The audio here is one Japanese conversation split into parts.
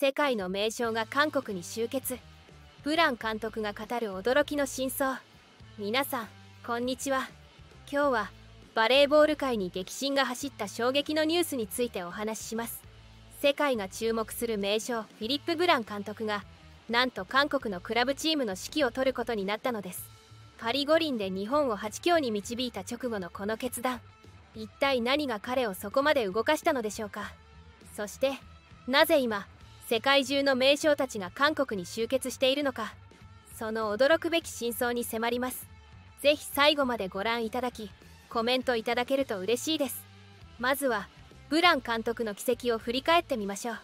世界の名将が韓国に集結。ブラン監督が語る驚きの真相。皆さんこんにちは。今日はバレーボール界に激震が走った衝撃のニュースについてお話しします。世界が注目する名将フィリップ・ブラン監督がなんと韓国のクラブチームの指揮を執ることになったのです。パリ五輪で日本を8強に導いた直後のこの決断、一体何が彼をそこまで動かしたのでしょうか。そしてなぜ今世界中の名将たちが韓国に集結しているのか、その驚くべき真相に迫ります。ぜひ最後までご覧いただきコメントいただけると嬉しいです。まずはブラン監督の軌跡を振り返ってみましょう。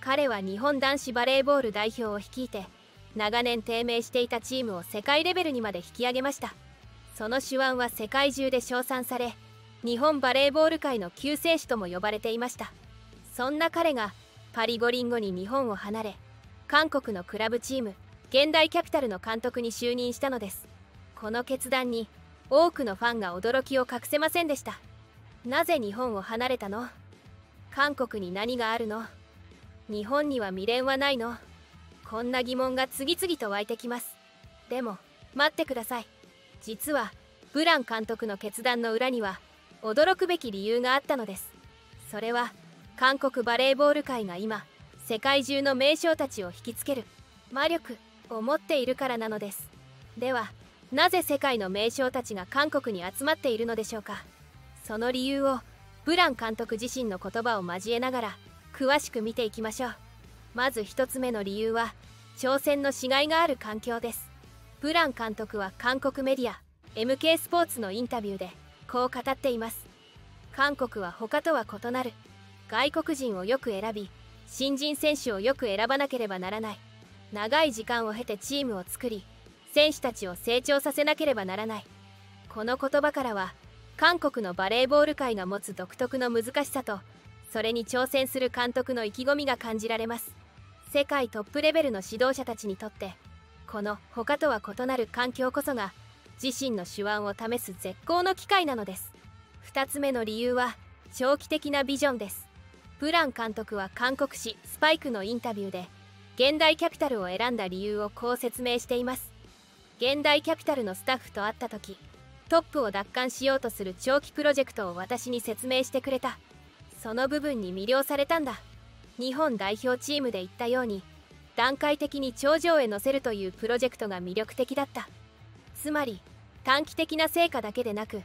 彼は日本男子バレーボール代表を率いて長年低迷していたチームを世界レベルにまで引き上げました。その手腕は世界中で称賛され、日本バレーボール界の救世主とも呼ばれていました。そんな彼がパリ五輪後に日本を離れ、韓国のクラブチーム現代キャピタルの監督に就任したのです。この決断に多くのファンが驚きを隠せませんでした。なぜ日本を離れたの？韓国に何があるの？日本には未練はないの？こんな疑問が次々と湧いてきます。でも待ってください。実はブラン監督の決断の裏には驚くべき理由があったのです。それは韓国バレーボール界が今世界中の名将たちを引きつける魔力を持っているからなのです。ではなぜ世界の名将たちが韓国に集まっているのでしょうか。その理由をブラン監督自身の言葉を交えながら詳しく見ていきましょう。まず1つ目の理由は挑戦のしがいがある環境です。ブラン監督は韓国メディア MK スポーツのインタビューでこう語っています。韓国は他とは異なる外国人をよく選び、新人選手をよく選ばなければならない。長い時間を経てチームを作り、選手たちを成長させなければならない。この言葉からは韓国のバレーボール界が持つ独特の難しさと、それに挑戦する監督の意気込みが感じられます。世界トップレベルの指導者たちにとって、この他とは異なる環境こそが自身の手腕を試す絶好の機会なのです。2つ目の理由は長期的なビジョンです。ブラン監督は韓国紙スパイクのインタビューで現代キャピタルを選んだ理由をこう説明しています。現代キャピタルのスタッフと会った時、トップを奪還しようとする長期プロジェクトを私に説明してくれた。その部分に魅了されたんだ。日本代表チームで言ったように段階的に頂上へ乗せるというプロジェクトが魅力的だった。つまり短期的な成果だけでなく、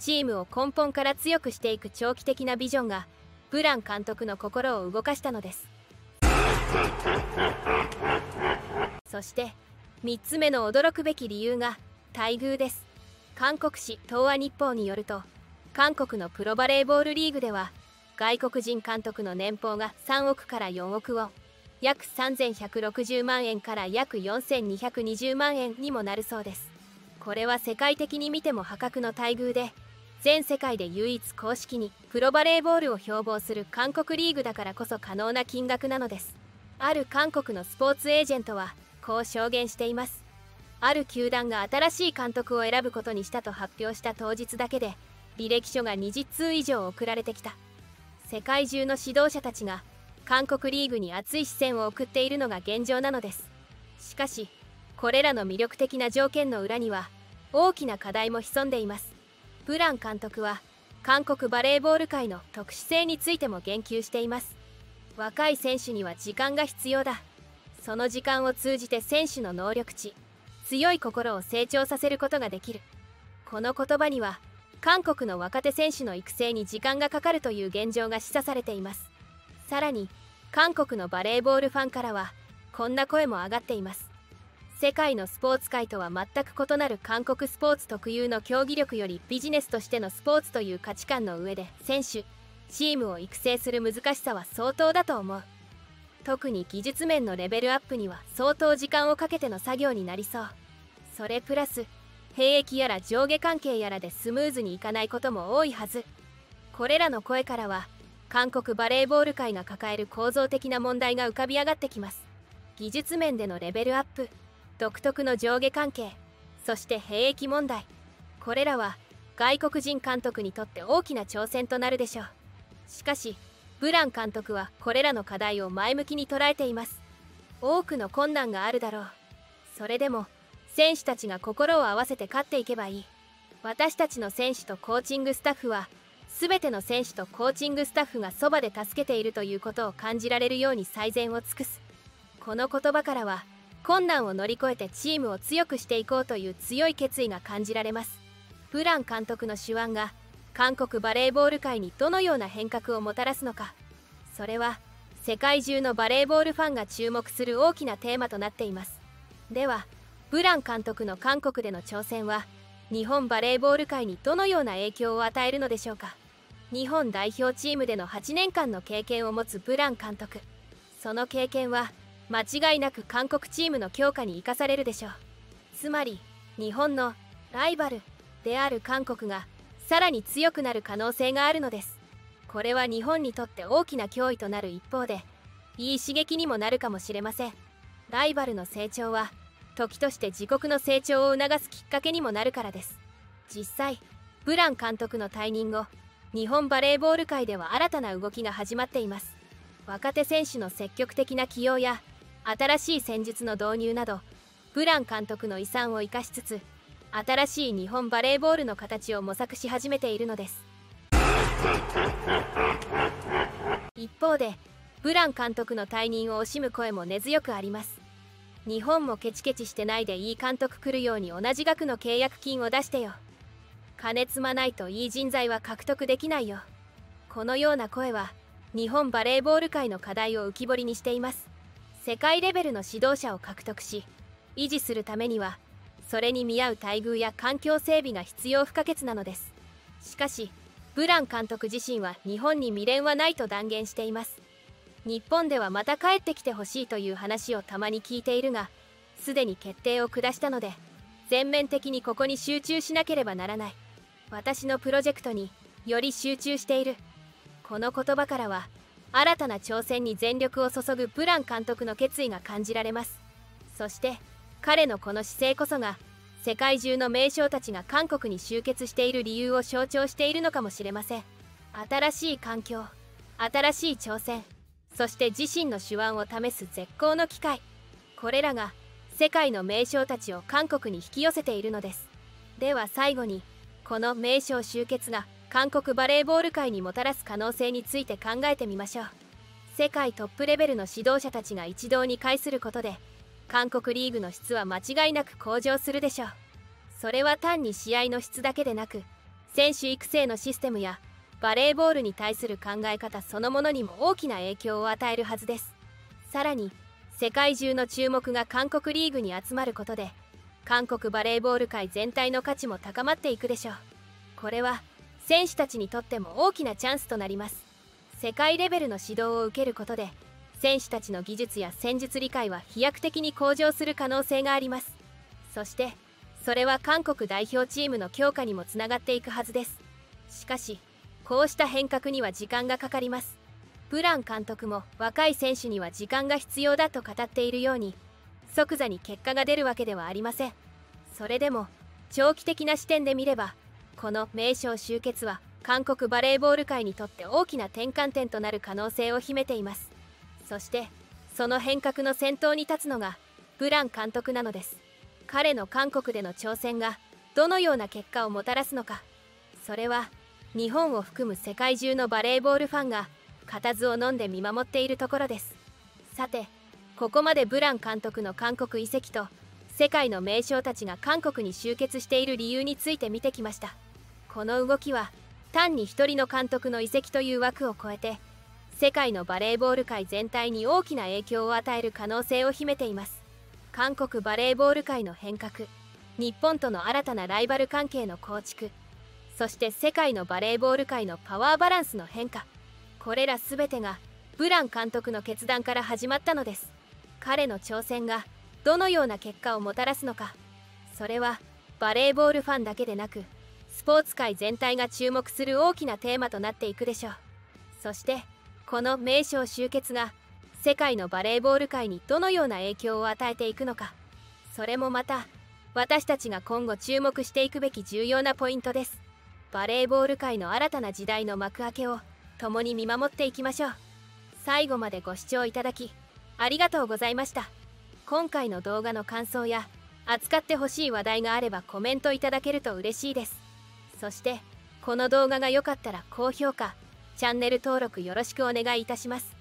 チームを根本から強くしていく長期的なビジョンがブラン監督の心を動かしたのです。そして3つ目の驚くべき理由が待遇です。韓国紙東亜日報によると、韓国のプロバレーボールリーグでは外国人監督の年俸が3億から4億ウォン、約3160万円から約4220万円にもなるそうです。これは世界的に見ても破格の待遇で、全世界で唯一公式にプロバレーボールを標榜する韓国リーグだからこそ可能な金額なのです。ある韓国のスポーツエージェントはこう証言しています。ある球団が新しい監督を選ぶことにしたと発表した当日だけで、履歴書が20通以上送られてきた。世界中の指導者たちが韓国リーグに熱い視線を送っているのが現状なのです。しかしこれらの魅力的な条件の裏には大きな課題も潜んでいます。ブラン監督は韓国バレーボール界の特殊性についても言及しています。若い選手には時間が必要だ。その時間を通じて選手の能力値、強い心を成長させることができる。この言葉には韓国の若手選手の育成に時間がかかるという現状が示唆されています。さらに韓国のバレーボールファンからはこんな声も上がっています。世界のスポーツ界とは全く異なる韓国スポーツ特有の競技力より、ビジネスとしてのスポーツという価値観の上で選手、チームを育成する難しさは相当だと思う。特に技術面のレベルアップには相当時間をかけての作業になりそう。それプラス兵役やら上下関係やらでスムーズにいかないことも多いはず。これらの声からは韓国バレーボール界が抱える構造的な問題が浮かび上がってきます。技術面でのレベルアップ、独特の上下関係、そして兵役問題、これらは外国人監督にとって大きな挑戦となるでしょう。しかしブラン監督はこれらの課題を前向きに捉えています。多くの困難があるだろう。それでも選手たちが心を合わせて勝っていけばいい。私たちの選手とコーチングスタッフは全ての選手とコーチングスタッフがそばで助けているということを感じられるように最善を尽くす。この言葉からは困難を乗り越えてチームを強くしていこうという強い決意が感じられます。ブラン監督の手腕が韓国バレーボール界にどのような変革をもたらすのか、それは世界中のバレーボールファンが注目する大きなテーマとなっています。ではブラン監督の韓国での挑戦は日本バレーボール界にどのような影響を与えるのでしょうか。日本代表チームでの8年間の経験を持つブラン監督、その経験は間違いなく韓国チームの強化に生かされるでしょう。つまり日本のライバルである韓国がさらに強くなる可能性があるのです。これは日本にとって大きな脅威となる一方で、いい刺激にもなるかもしれません。ライバルの成長は時として自国の成長を促すきっかけにもなるからです。実際ブラン監督の退任後、日本バレーボール界では新たな動きが始まっています。若手選手の積極的な起用や新しい戦術の導入など、ブラン監督の遺産を生かしつつ新しい日本バレーボールの形を模索し始めているのです。一方でブラン監督の退任を惜しむ声も根強くあります。日本もケチケチしてないでいい監督来るように同じ額の契約金を出してよ、金積まないといい人材は獲得できないよ。このような声は日本バレーボール界の課題を浮き彫りにしています。世界レベルの指導者を獲得し維持するためにはそれに見合う待遇や環境整備が必要不可欠なのです。しかしブラン監督自身は日本に未練はないと断言しています。日本ではまた帰ってきてほしいという話をたまに聞いているが、すでに決定を下したので全面的にここに集中しなければならない。私のプロジェクトにより集中している。この言葉からは新たな挑戦に全力を注ぐブラン監督の決意が感じられます。そして彼のこの姿勢こそが世界中の名将たちが韓国に集結している理由を象徴しているのかもしれません。新しい環境、新しい挑戦、そして自身の手腕を試す絶好の機会、これらが世界の名将たちを韓国に引き寄せているのです。では最後にこの名将集結が韓国バレーボール界にもたらす可能性について考えてみましょう。世界トップレベルの指導者たちが一堂に会することで韓国リーグの質は間違いなく向上するでしょう。それは単に試合の質だけでなく、選手育成のシステムやバレーボールに対する考え方そのものにも大きな影響を与えるはずです。さらに世界中の注目が韓国リーグに集まることで韓国バレーボール界全体の価値も高まっていくでしょう。これは選手たちにとっても大きなチャンスとなります。世界レベルの指導を受けることで選手たちの技術や戦術理解は飛躍的に向上する可能性があります。そしてそれは韓国代表チームの強化にもつながっていくはずです。しかしこうした変革には時間がかかります。ブラン監督も若い選手には時間が必要だと語っているように、即座に結果が出るわけではありません。それでも長期的な視点で見ればこの名将集結は韓国バレーボール界にとって大きな転換点となる可能性を秘めています。そしてその変革の先頭に立つのがブラン監督なのです。彼の韓国での挑戦がどのような結果をもたらすのか、それは日本を含む世界中のバレーボールファンが固唾を飲んで見守っているところです。さてここまでブラン監督の韓国移籍と世界の名将たちが韓国に集結している理由について見てきました。この動きは単に一人の監督の移籍という枠を超えて世界のバレーボール界全体に大きな影響を与える可能性を秘めています。韓国バレーボール界の変革、日本との新たなライバル関係の構築、そして世界のバレーボール界のパワーバランスの変化、これら全てがブラン監督の決断から始まったのです。彼の挑戦がどのような結果をもたらすのか、それはバレーボールファンだけでなくスポーツ界全体が注目する大きなテーマとなっていくでしょう。そしてこの名将集結が世界のバレーボール界にどのような影響を与えていくのか、それもまた私たちが今後注目していくべき重要なポイントです。バレーボール界の新たな時代の幕開けを共に見守っていきましょう。最後までご視聴いただきありがとうございました。今回の動画の感想や扱ってほしい話題があればコメントいただけると嬉しいです。そしてこの動画が良かったら高評価、チャンネル登録よろしくお願いいたします。